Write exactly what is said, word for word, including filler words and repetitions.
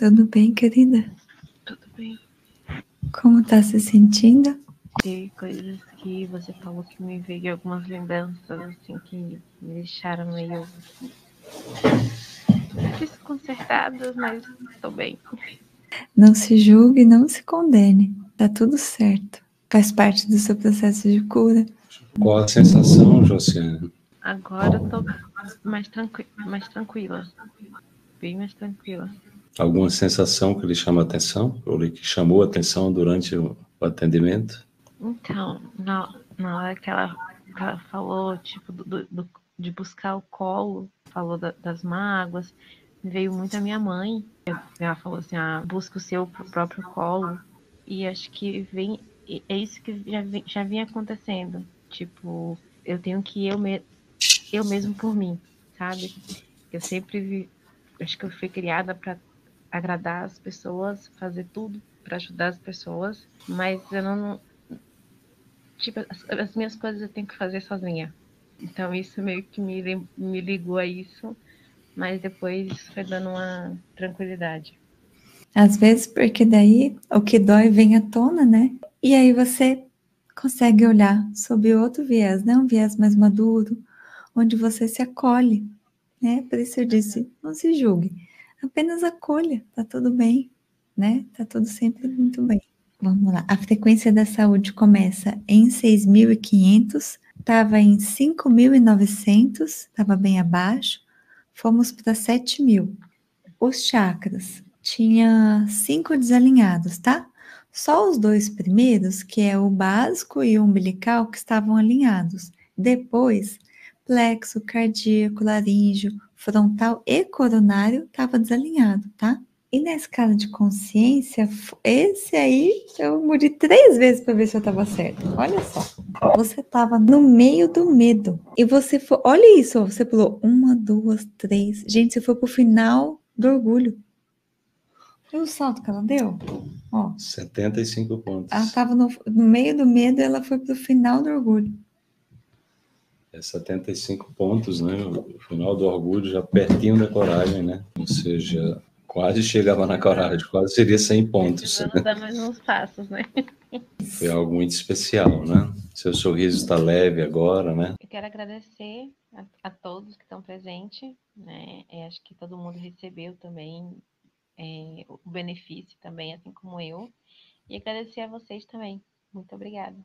Tudo bem, querida? Tudo bem. Como tá se sentindo? Tem coisas que você falou que me veio, algumas lembranças assim, que me deixaram meio desconcertadas, mas estou bem. Não se julgue, não se condene. Tá tudo certo. Faz parte do seu processo de cura. Qual a sensação, Jociane? Agora eu tô mais, tranqui mais tranquila. Bem mais tranquila. Alguma sensação que lhe chama a atenção? Ou que chamou a atenção durante o atendimento? Então, na, na hora que ela, que ela falou, tipo, do, do, de buscar o colo, falou da, das mágoas, veio muito a minha mãe. Ela falou assim, ah, busca o seu próprio colo. E acho que vem, é isso que já, vem, já vinha acontecendo. Tipo, eu tenho que ir eu, me, eu mesmo por mim, sabe? Eu sempre vi, acho que eu fui criada para agradar as pessoas, fazer tudo para ajudar as pessoas, mas eu não, tipo, as, as minhas coisas eu tenho que fazer sozinha. Então isso meio que me, me ligou a isso, mas depois foi dando uma tranquilidade. Às vezes, porque daí o que dói vem à tona, né? E aí você consegue olhar sob outro viés, né? Um viés mais maduro, onde você se acolhe, né? Por isso eu disse, não se julgue, apenas acolha, tá tudo bem, né? Tá tudo sempre muito bem. Vamos lá, a frequência da saúde começa em seis mil e quinhentos, estava em cinco mil e novecentos, estava bem abaixo, fomos para sete mil. Os chakras, tinha cinco desalinhados, tá? Só os dois primeiros, que é o básico e o umbilical, que estavam alinhados. Depois, plexo, cardíaco, laríngeo, frontal e coronário estava desalinhado, tá? E na escala de consciência, esse aí eu mudei três vezes para ver se eu estava certa. Olha só. Você estava no meio do medo. E você foi... Olha isso, você pulou uma, duas, três. Gente, você foi pro final do orgulho. Viu o salto que ela deu? Ó, setenta e cinco pontos. Ela estava no, no meio do medo e ela foi pro final do orgulho. É setenta e cinco pontos, né? O final do orgulho já pertinho da coragem, né? Ou seja... Quase chegava na coragem, quase seria cem pontos. Né? Dar mais uns passos, né? Foi algo muito especial, né? Seu sorriso está leve agora, né? Eu quero agradecer a, a todos que estão presentes, né? Eu acho que todo mundo recebeu também é, o benefício também, assim como eu. E agradecer a vocês também. Muito obrigada.